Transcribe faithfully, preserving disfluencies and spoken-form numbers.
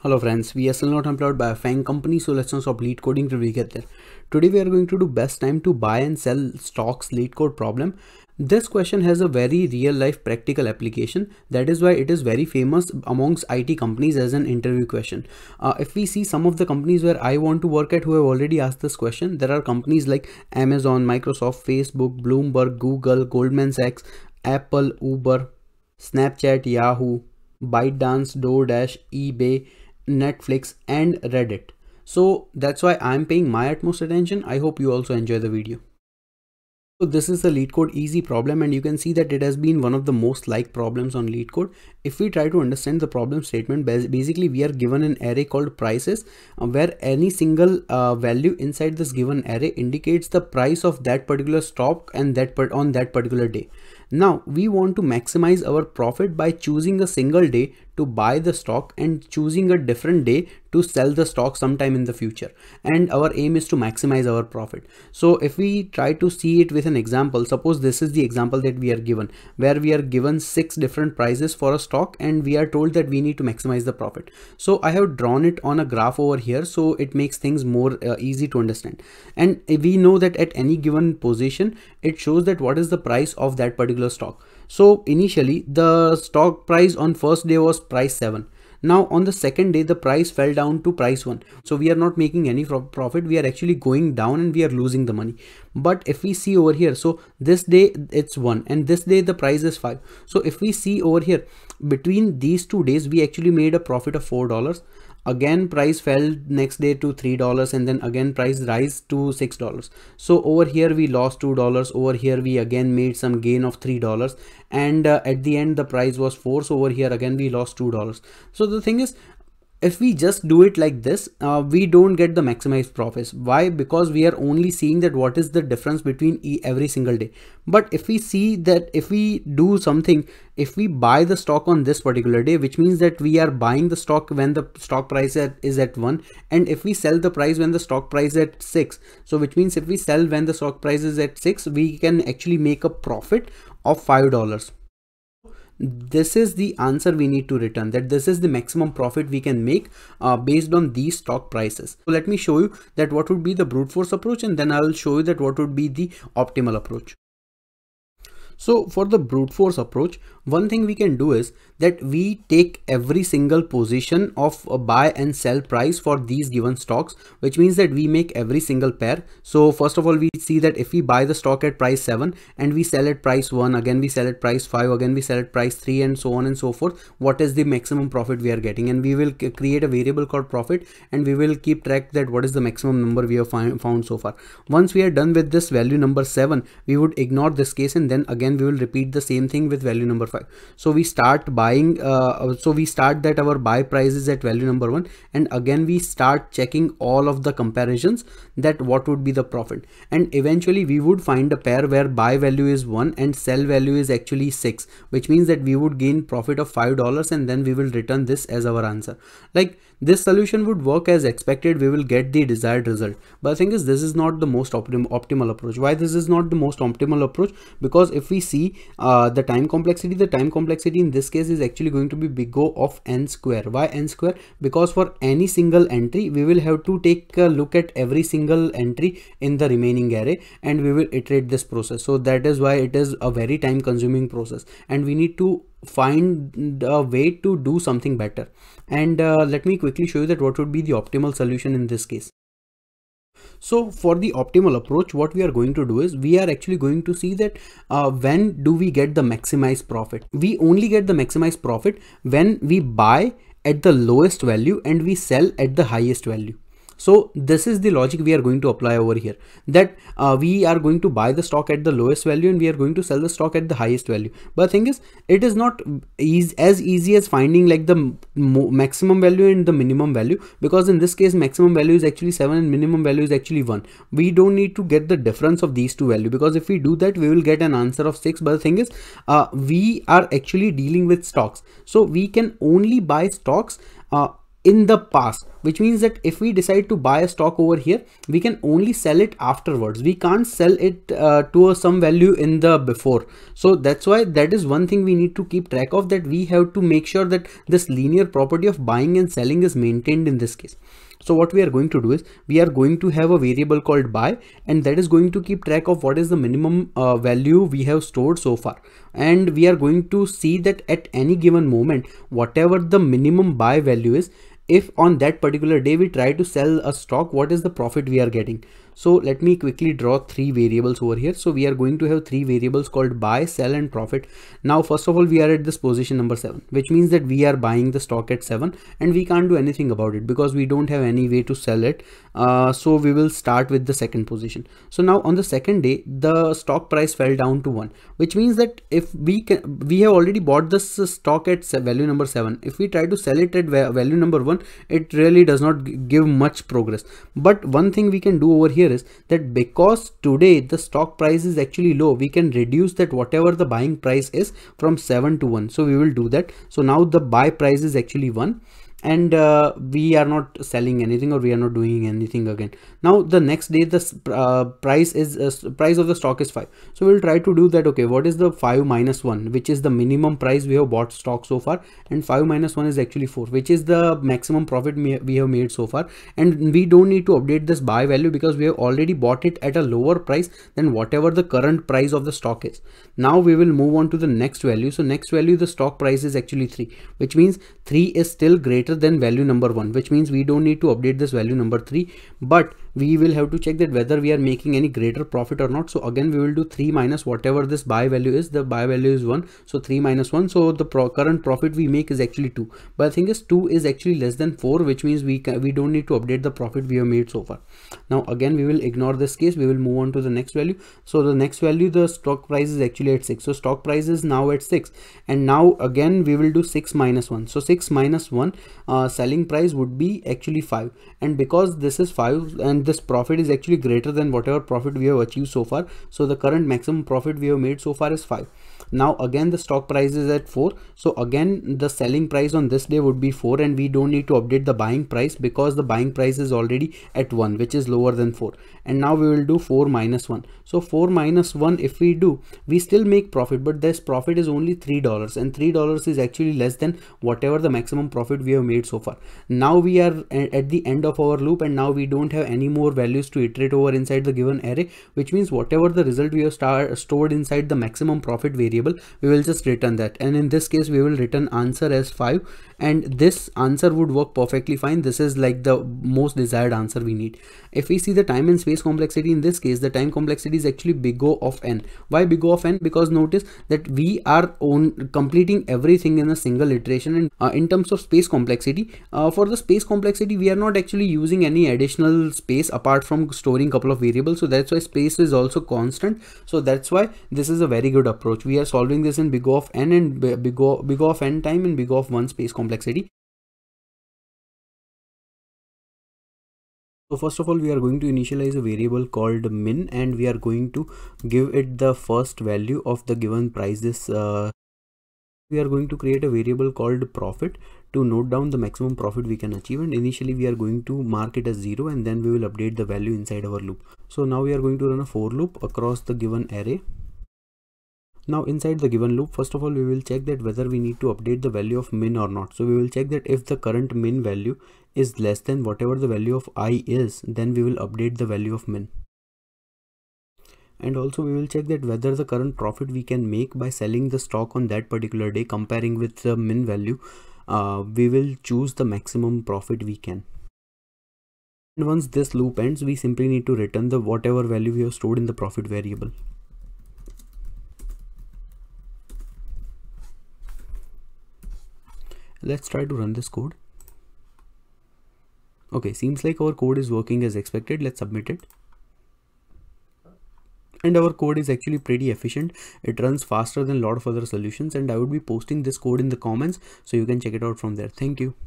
Hello friends, we are still not employed by a FANG company, so let's not stop lead coding till we get there. Today we are going to do best time to buy and sell stocks lead code problem. This question has a very real life practical application. That is why it is very famous amongst I T companies as an interview question. Uh, if we see some of the companies where I want to work at who have already asked this question, there are companies like Amazon, Microsoft, Facebook, Bloomberg, Google, Goldman Sachs, Apple, Uber, Snapchat, Yahoo, ByteDance, DoorDash, eBay, Netflix and Reddit. So that's why I'm paying my utmost attention. I hope you also enjoy the video. So this is the LeetCode easy problem, and you can see that it has been one of the most liked problems on LeetCode. If we try to understand the problem statement, basically we are given an array called prices, where any single uh, value inside this given array indicates the price of that particular stock and that part on that particular day. Now we want to maximize our profit by choosing a single day to buy the stock and choosing a different day to sell the stock sometime in the future, and our aim is to maximize our profit. So if we try to see it with an example, suppose this is the example that we are given, where we are given six different prices for a stock and we are told that we need to maximize the profit. So I have drawn it on a graph over here, so it makes things more uh, easy to understand, and we know that at any given position it shows that what is the price of that particular stock. So initially the stock price on first day was price seven. Now on the second day the price fell down to price one. So we are not making any profit, we are actually going down and we are losing the money. But if we see over here, so this day it's one and this day the price is five. So if we see over here, between these two days we actually made a profit of four dollars. Again price fell next day to three dollars, and then again price rise to six dollars. So over here we lost two dollars, over here we again made some gain of three dollars, and uh, at the end the price was four, so over here again we lost two dollars. So the thing is, if we just do it like this, uh, we don't get the maximized profits. Why? Because we are only seeing that what is the difference between e every single day. But if we see that if we do something, if we buy the stock on this particular day, which means that we are buying the stock when the stock price at, is at one, and if we sell the price when the stock price is at six, so which means if we sell when the stock price is at six, we can actually make a profit of five dollars. This is the answer we need to return, that this is the maximum profit we can make uh, based on these stock prices. So let me show you that what would be the brute force approach, and then I will show you that what would be the optimal approach. So for the brute force approach, one thing we can do is that we take every single position of a buy and sell price for these given stocks, which means that we make every single pair. So first of all, we see that if we buy the stock at price seven and we sell at price one, again we sell at price five, again we sell at price three, and so on and so forth, what is the maximum profit we are getting. And we will create a variable called profit, and we will keep track that what is the maximum number we have found so far. Once we are done with this value number seven, we would ignore this case, and then again we will repeat the same thing with value number five. So we start by Buying, uh, so we start that our buy price is at value number one, and again we start checking all of the comparisons that what would be the profit, and eventually we would find a pair where buy value is one and sell value is actually six, which means that we would gain profit of five dollars, and then we will return this as our answer. Like this solution would work as expected, we will get the desired result. But the thing is, this is not the most optim optimal approach. Why this is not the most optimal approach? Because if we see uh, the time complexity, the time complexity in this case is is actually going to be big O of n square. Why n square? Because for any single entry we will have to take a look at every single entry in the remaining array, and we will iterate this process. So that is why it is a very time consuming process, and we need to find a way to do something better. And uh, let me quickly show you that what would be the optimal solution in this case. So for the optimal approach, what we are going to do is we are actually going to see that uh, when do we get the maximized profit. We only get the maximized profit when we buy at the lowest value and we sell at the highest value. So this is the logic we are going to apply over here, that uh, we are going to buy the stock at the lowest value and we are going to sell the stock at the highest value. But the thing is, it is not easy, as easy as finding like the maximum value and the minimum value, because in this case maximum value is actually seven and minimum value is actually one. We don't need to get the difference of these two values, because if we do that we will get an answer of six. But the thing is, uh, we are actually dealing with stocks, so we can only buy stocks uh, in the past, which means that if we decide to buy a stock over here, we can only sell it afterwards. We can't sell it uh, to some value in the before. So that's why that is one thing we need to keep track of, that we have to make sure that this linear property of buying and selling is maintained in this case. So what we are going to do is we are going to have a variable called buy, and that is going to keep track of what is the minimum uh, value we have stored so far. And we are going to see that at any given moment, whatever the minimum buy value is, if on that particular day we try to sell a stock, what is the profit we are getting? So let me quickly draw three variables over here. So we are going to have three variables called buy, sell and profit. Now, first of all, we are at this position number seven, which means that we are buying the stock at seven and we can't do anything about it because we don't have any way to sell it. Uh, so we will start with the second position. So now on the second day, the stock price fell down to one, which means that if we can, we have already bought this stock at value number seven. If we try to sell it at value number one, it really does not give much progress. But one thing we can do over here is that because today the stock price is actually low, we can reduce that whatever the buying price is from seven to one. So we will do that. So now the buy price is actually one, and uh, we are not selling anything, or we are not doing anything again. Now the next day the uh, price is uh, price of the stock is five. So we'll try to do that. Okay, what is the five minus one, which is the minimum price we have bought stock so far, and five minus one is actually four, which is the maximum profit we have made so far. And we don't need to update this buy value because we have already bought it at a lower price than whatever the current price of the stock is. Now we will move on to the next value. So next value, the stock price is actually three, which means three is still greater than value number one, which means we don't need to update this value number three, but we will have to check that whether we are making any greater profit or not. So again, we will do three minus whatever this buy value is. The buy value is one, so three minus one. So the pro current profit we make is actually two, but the thing is two is actually less than four, which means we can, we don't need to update the profit we have made so far. Now again, we will ignore this case. We will move on to the next value. So the next value, the stock price is actually at six. So stock price is now at six, and now again we will do six minus one. So six minus one, Uh, selling price would be actually five, and because this is five and this profit is actually greater than whatever profit we have achieved so far, so the current maximum profit we have made so far is five. Now again the stock price is at four, so again the selling price on this day would be four, and we don't need to update the buying price because the buying price is already at one, which is lower than four. And now we will do four minus one. So four minus one, if we do, we still make profit, but this profit is only three dollars, and three dollars is actually less than whatever the maximum profit we have made so far. Now we are at the end of our loop, and now we don't have any more values to iterate over inside the given array, which means whatever the result we have star stored inside the maximum profit variable, we will just return that. And in this case we will return answer as five, and this answer would work perfectly fine. This is like the most desired answer we need. If we see the time and space complexity, in this case the time complexity is actually big O of n. Why big O of n? Because notice that we are on completing everything in a single iteration. And uh, in terms of space complexity, uh, for the space complexity we are not actually using any additional space apart from storing couple of variables, so that's why space is also constant. So that's why this is a very good approach. We are solving this in big O of n, and big O, big O of n time, and big O of one space complexity. So first of all, we are going to initialize a variable called min, and we are going to give it the first value of the given price. This uh, we are going to create a variable called profit to note down the maximum profit we can achieve, and initially we are going to mark it as zero, and then we will update the value inside our loop. So now we are going to run a for loop across the given array. Now inside the given loop, first of all, we will check that whether we need to update the value of min or not. So we will check that if the current min value is less than whatever the value of I is, then we will update the value of min. And also we will check that whether the current profit we can make by selling the stock on that particular day, comparing with the min value, uh, we will choose the maximum profit we can. And once this loop ends, we simply need to return the whatever value we have stored in the profit variable. Let's try to run this code. Okay, seems like our code is working as expected. Let's submit it. And our code is actually pretty efficient. It runs faster than a lot of other solutions, and I would be posting this code in the comments so you can check it out from there. Thank you.